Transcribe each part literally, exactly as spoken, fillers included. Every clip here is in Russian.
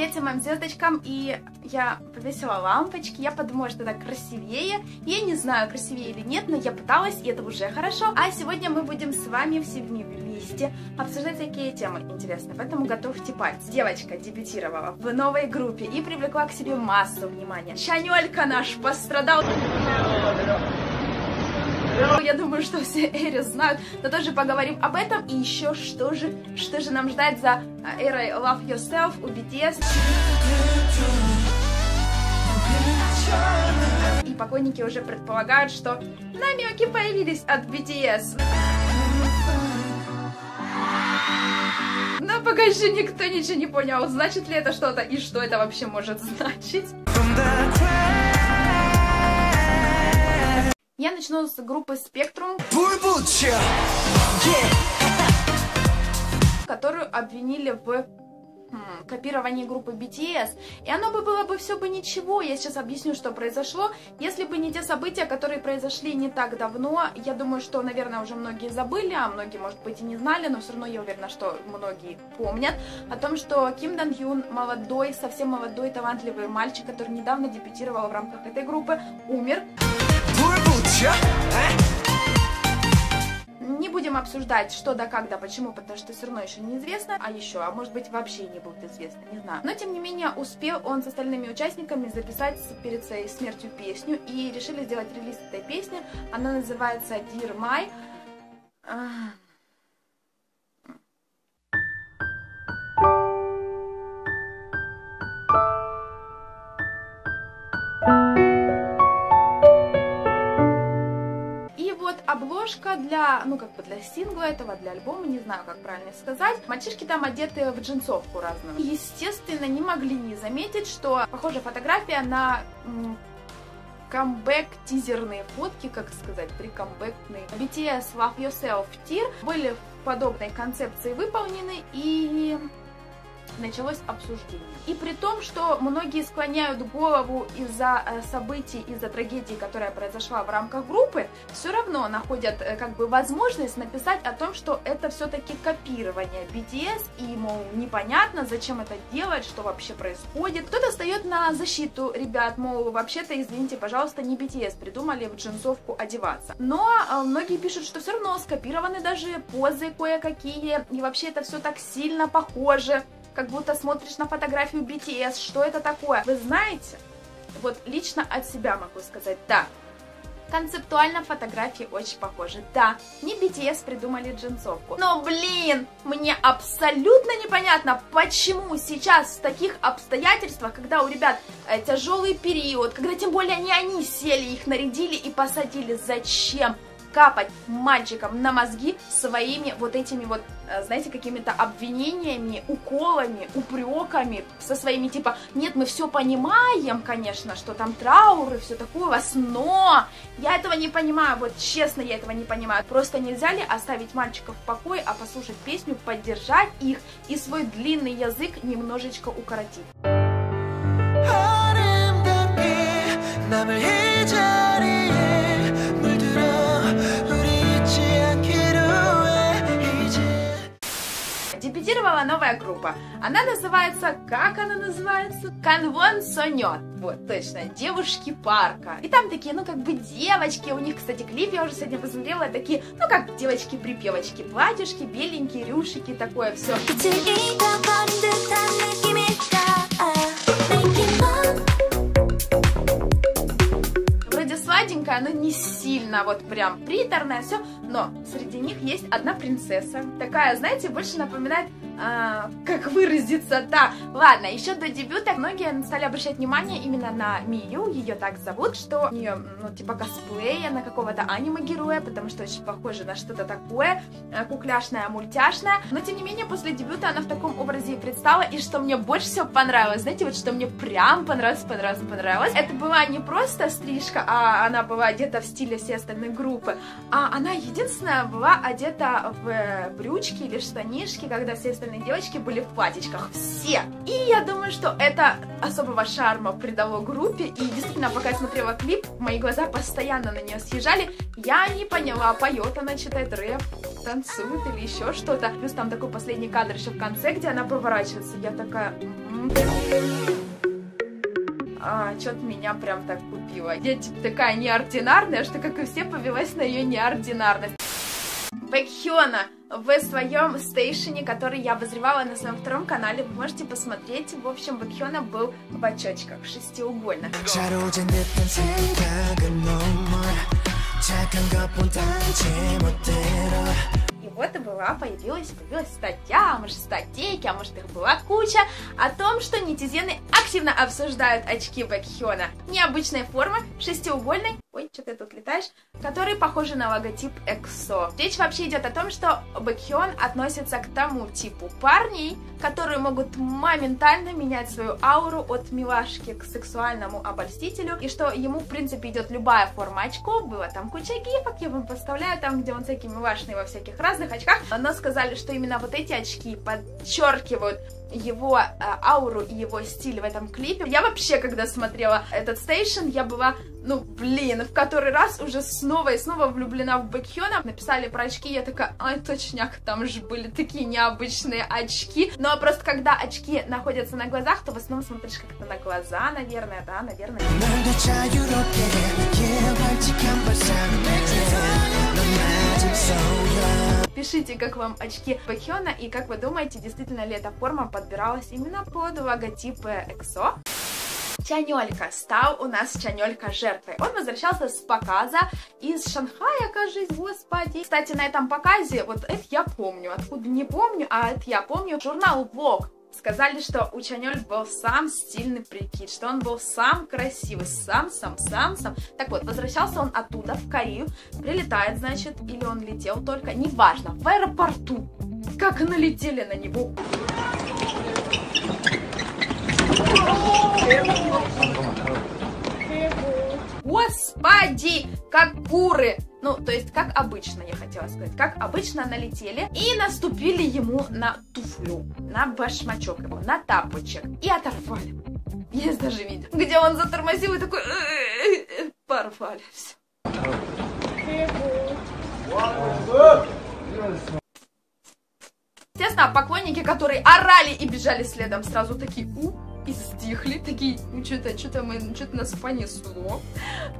Пейте моим звездочкам, и я повесила лампочки, я подумала, что так красивее. Я не знаю, красивее или нет, но я пыталась, и это уже хорошо. А сегодня мы будем с вами все вместе обсуждать такие темы интересные, поэтому готовьте пальцы. Девочка дебютировала в новой группе и привлекла к себе массу внимания. Чанёлька наш пострадал. Я думаю, что все эры знают, но тоже поговорим об этом. И еще, что же, что же нам ждать за эрой Love Yourself у би ти эс. И поклонники уже предполагают, что намеки появились от би ти эс. Но пока еще никто ничего не понял, значит ли это что-то и что это вообще может значить. Я начну с группы Spectrum, которую обвинили в хм, копировании группы би ти эс. И оно бы было бы все бы ничего, я сейчас объясню, что произошло, если бы не те события, которые произошли не так давно. Я думаю, что, наверное, уже многие забыли, а многие, может быть, и не знали, но все равно я уверена, что многие помнят о том, что Ким Дан Хён, молодой, совсем молодой, талантливый мальчик, который недавно дебютировал в рамках этой группы, умер. Не будем обсуждать, что да как да почему, потому что все равно еще неизвестно, а еще, а может быть вообще не будет известно, не знаю. Но тем не менее успел он с остальными участниками записать перед своей смертью песню и решили сделать релиз этой песни. Она называется Dear My. Обложка для, ну как бы для сингла этого, для альбома, не знаю, как правильно сказать. Мальчишки там одеты в джинсовку разную. И, естественно, не могли не заметить, что похожая фотография на камбэк-тизерные фотки, как сказать, прикамбэкные. би ти эс Love Yourself Tear были в подобной концепции выполнены и... началось обсуждение. И при том, что многие склоняют голову из-за событий, из-за трагедии, которая произошла в рамках группы, все равно находят как бы возможность написать о том, что это все-таки копирование би ти эс, и, мол, непонятно, зачем это делать, что вообще происходит. Кто-то встает на защиту ребят, мол, вообще-то, извините, пожалуйста, не би ти эс придумали в джинсовку одеваться. Но многие пишут, что все равно скопированы даже позы кое-какие, и вообще это все так сильно похоже. Как будто смотришь на фотографию би ти эс, что это такое? Вы знаете, вот лично от себя могу сказать, да, концептуально фотографии очень похожи, да, не би ти эс придумали джинсовку. Но, блин, мне абсолютно непонятно, почему сейчас в таких обстоятельствах, когда у ребят э, тяжелый период, когда тем более не они сели, их нарядили и посадили, зачем капать мальчикам на мозги своими вот этими вот, знаете, какими-то обвинениями, уколами, упреками, со своими типа, нет, мы все понимаем, конечно, что там трауры, все такое у вас, но я этого не понимаю, вот честно, я этого не понимаю. Просто нельзя ли оставить мальчиков в покое, а послушать песню, поддержать их и свой длинный язык немножечко укоротить? Дебютировала новая группа. Она называется, как она называется? Канвон Сонет. Вот, точно, девушки парка. И там такие, ну, как бы девочки. У них, кстати, клип я уже сегодня посмотрела. Такие, ну, как девочки-припевочки. Платьюшки, беленькие, рюшики, такое все. Сладенькая, но не сильно, вот прям приторная, все. Но среди них есть одна принцесса. Такая, знаете, больше напоминает, а, как выразиться, да. Ладно, еще до дебюта многие стали обращать внимание именно на Мию, ее так зовут, что у нее, ну, типа косплея на какого-то аниме-героя, потому что очень похоже на что-то такое, кукляшное, мультяшное. Но, тем не менее, после дебюта она в таком образе и предстала, и что мне больше всего понравилось, знаете, вот что мне прям понравилось, понравилось, понравилось, это была не просто стрижка, а она была одета в стиле всей остальной группы, а она единственная была одета в брючки или штанишки, когда все остальные девочки были в платьичках. Все! И я думаю, что это особого шарма придало группе, и действительно, пока я смотрела клип, мои глаза постоянно на нее съезжали, я не поняла, поет она, читает рэп, танцует или еще что-то. Плюс там такой последний кадр еще в конце, где она поворачивается. Я такая... А, что-то меня прям так купило. Я типа такая неординарная, что, как и все, повелась на ее неординарность. Бэкхёна в своем стейшене, который я обозревала на своем втором канале, вы можете посмотреть. В общем, Бэкхёна был в очочках, шестиугольных. И вот и была, появилась, появилась статья, а может статейки, а может их была куча, о том, что нетизены активно обсуждают очки Бэкхёна. Необычная форма, шестиугольной, ой, что ты тут летаешь, которые похожи на логотип эксо. Речь вообще идет о том, что Бэкхён относится к тому типу парней, которые могут моментально менять свою ауру от милашки к сексуальному обольстителю, и что ему, в принципе, идет любая форма очков. Была там куча гифок, я вам поставляю там, где он всякие милашные во всяких разных очках, но сказали, что именно вот эти очки подчеркивают его э, ауру и его стиль в этом клипе. Я вообще, когда смотрела этот стейшн, я была, ну, блин, в который раз уже снова и снова влюблена в Бэкхёна. Написали про очки, я такая, ай, точняк, там же были такие необычные очки. Но просто когда очки находятся на глазах, то в основном смотришь как-то на глаза, наверное, да, наверное. Пишите, как вам очки Бэкхёна и как вы думаете, действительно ли эта форма подбиралась именно под логотипы эксо? Чанёлька стал у нас Чанёлька жертвой. Он возвращался с показа из Шанхая, кажется, господи. Кстати, на этом показе, вот это я помню, откуда не помню, а это я помню, журнал Vogue. Сказали, что у Чанёль был сам стильный прикид, что он был сам красивый, сам-сам-сам-сам. Так вот, возвращался он оттуда, в Корею, прилетает, значит, или он летел только, неважно, в аэропорту. Как налетели на него. Господи, как куры! Ну, то есть, как обычно, я хотела сказать, как обычно налетели и наступили ему на туфлю, на башмачок его, на тапочек и оторвали. Есть даже видео, где он затормозил и такой... Порвали все. Естественно, поклонники, которые орали и бежали следом, сразу такие... у. И стихли, такие, ну что-то, что-то мы, что-то нас понесло.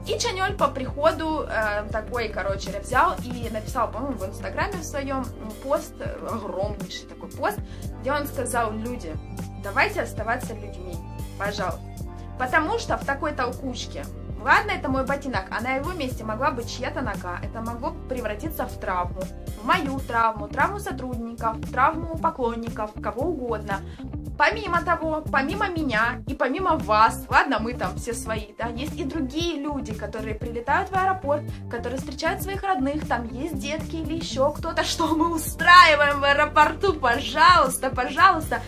И Чанёль по приходу э, такой, короче, взял и написал, по-моему, в инстаграме в своем пост, огромнейший такой пост, где он сказал: люди, давайте оставаться людьми, пожалуйста. Потому что в такой толкучке, ладно, это мой ботинок, а на его месте могла быть чья-то нога, это могло превратиться в травму, в мою травму, травму сотрудников, травму поклонников, кого угодно. Помимо того, помимо меня и помимо вас, ладно, мы там все свои, да, есть и другие люди, которые прилетают в аэропорт, которые встречают своих родных, там есть детки или еще кто-то, что мы устраиваем в аэропорту, пожалуйста, пожалуйста.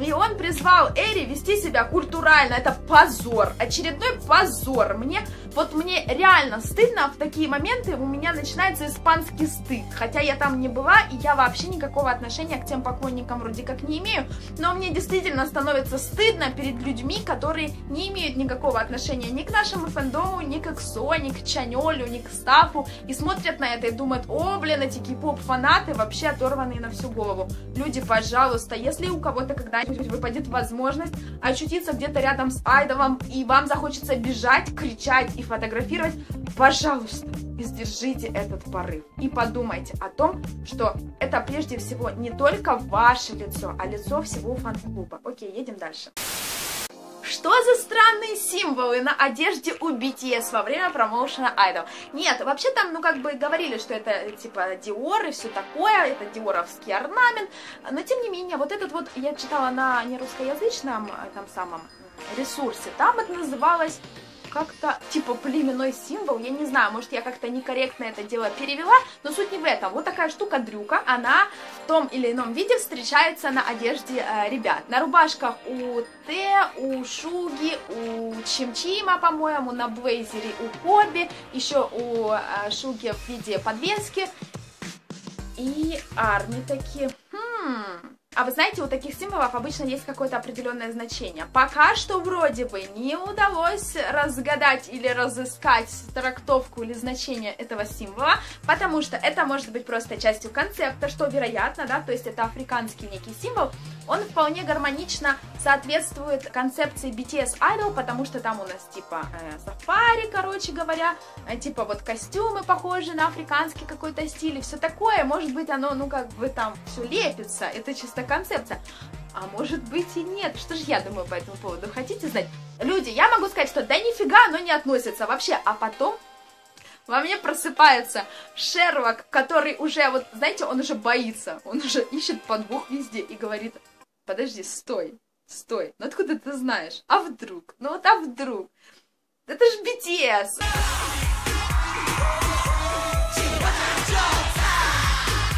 И он призвал Эри вести себя культурально. Это позор, очередной позор. Мне, вот мне реально стыдно, в такие моменты у меня начинается испанский стыд. Хотя я там не была, и я вообще никакого отношения к тем поклонникам вроде как не имею. Но мне действительно становится стыдно перед людьми, которые не имеют никакого отношения ни к нашему фэндому, ни к эксо, ни к Чанёлю, ни к стафу. И смотрят на это и думают: о, блин, эти кей-поп-фанаты вообще оторванные на всю голову. Люди, пожалуйста, если у кого-то когда-нибудь выпадет возможность очутиться где-то рядом с айдолом, и вам захочется бежать, кричать и фотографировать, пожалуйста, сдержите этот порыв и подумайте о том, что это прежде всего не только ваше лицо, а лицо всего фан-клуба. Окей, едем дальше. Что за странные символы на одежде у би ти эс во время промоушена Idol? Нет, вообще там, ну, как бы говорили, что это, типа, Диор и все такое, это диоровский орнамент, но, тем не менее, вот этот вот, я читала на нерусскоязычном, там, самом ресурсе, там это называлось как-то, типа, племенной символ, я не знаю, может, я как-то некорректно это дело перевела, но суть не в этом. Вот такая штука-дрюка, она в том или ином виде встречается на одежде э, ребят. На рубашках у Тэ, у Шуги, у Чим-Чима, по-моему, на блейзере у Хоби, еще у э, Шуги в виде подвески, и Армі такие... Хм... А вы знаете, у таких символов обычно есть какое-то определенное значение. Пока что вроде бы не удалось разгадать или разыскать трактовку или значение этого символа, потому что это может быть просто частью концепта, что вероятно, да, то есть это африканский некий символ, он вполне гармонично соответствует концепции би ти эс Idol, потому что там у нас типа э, сафари, короче говоря, э, типа вот костюмы похожи на африканский какой-то стиль и все такое, может быть оно, ну как бы там все лепится, это чисто концепция. А может быть и нет. Что же я думаю по этому поводу? Хотите знать? Люди, я могу сказать, что да нифига оно не относится вообще. А потом во мне просыпается Шерлок, который уже, вот знаете, он уже боится. Он уже ищет подвох везде и говорит: подожди, стой, стой. Ну откуда ты знаешь? А вдруг? Ну вот а вдруг? Это же би ти эс!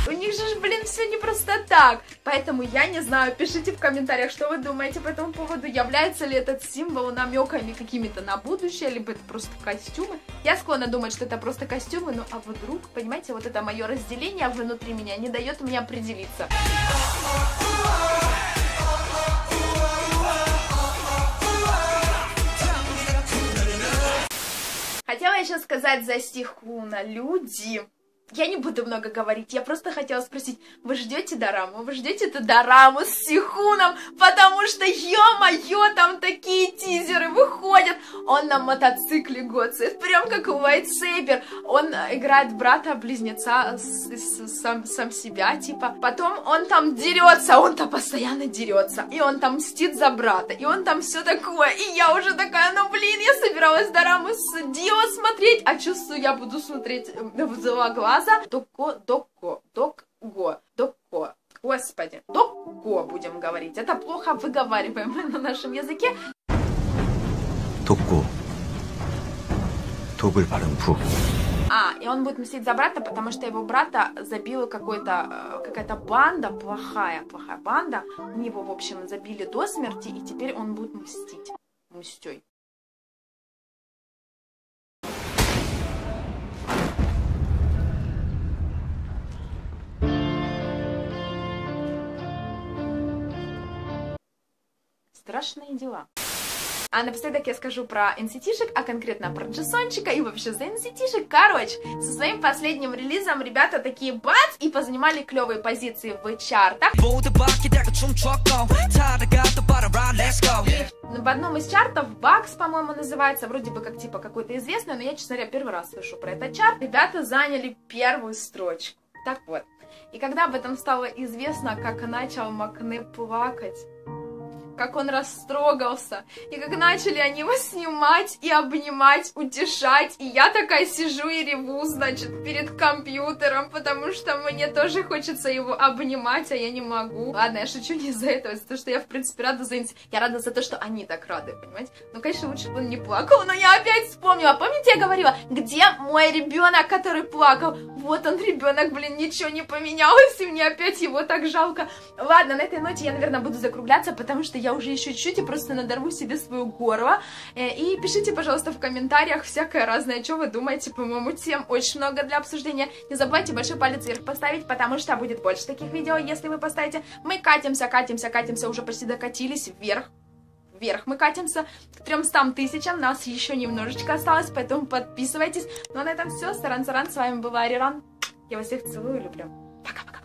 У них же, блин, все не просто так. Поэтому я не знаю, пишите в комментариях, что вы думаете по этому поводу. Является ли этот символ намеками какими-то на будущее, либо это просто костюмы. Я склонна думать, что это просто костюмы, ну а вдруг, понимаете, вот это мое разделение внутри меня не дает мне определиться. Хотела еще сказать за Сихуна, люди... Я не буду много говорить, я просто хотела спросить, вы ждете дораму? Вы ждете эту дораму с Сихуном? Потому что, ё-моё, там такие тизеры выходят. Он на мотоцикле гоцает, прям как у White Saber. Он играет брата-близнеца, сам, сам себя, типа. Потом он там дерется, он-то постоянно дерется. И он там мстит за брата, и он там все такое. И я уже такая, ну блин, я собиралась дораму с Дио смотреть, а чувствую, я буду смотреть в глаз. Доко, доко, докго, доко, господи, доко будем говорить, это плохо выговариваем на нашем языке. Доко, добрый парень. А, и он будет мстить за брата, потому что его брата забила какой-то, какая-то банда, плохая, плохая банда, они его, в общем, забили до смерти, и теперь он будет мстить, мстёй. Страшные дела. А напоследок я скажу про эн си ти-шек, а конкретно про Джессончика и вообще за эн си ти-шек. Короче, со своим последним релизом ребята такие бац и позанимали клевые позиции в чартах. И в одном из чартов, Bugs, по-моему, называется, вроде бы как типа какой-то известный, но я, честно говоря, первый раз слышу про этот чарт. Ребята заняли первую строчку. Так вот. И когда об этом стало известно, как начал Макнэ плакать, как он растрогался, и как начали они его снимать и обнимать, утешать, и я такая сижу и реву, значит, перед компьютером, потому что мне тоже хочется его обнимать, а я не могу. Ладно, я шучу не из-за этого, из-за того, что я, в принципе, рада за... Я рада за то, что они так рады, понимаете? Ну, конечно, лучше бы он не плакал, но я опять вспомнила. Помните, я говорила, где мой ребенок, который плакал? Вот он, ребенок, блин, ничего не поменялось, и мне опять его так жалко. Ладно, на этой ноте я, наверное, буду закругляться, потому что я Я уже еще чуть-чуть и просто надорву себе свое горло. И пишите, пожалуйста, в комментариях всякое разное, что вы думаете по моему тем. Очень много для обсуждения. Не забывайте большой палец вверх поставить, потому что будет больше таких видео, если вы поставите. Мы катимся, катимся, катимся, уже почти докатились вверх. Вверх мы катимся к трёмстам тысячам. Нас еще немножечко осталось, поэтому подписывайтесь. Ну а на этом все. Саран-саран, с вами была Ариран. Я вас всех целую и люблю. Пока-пока.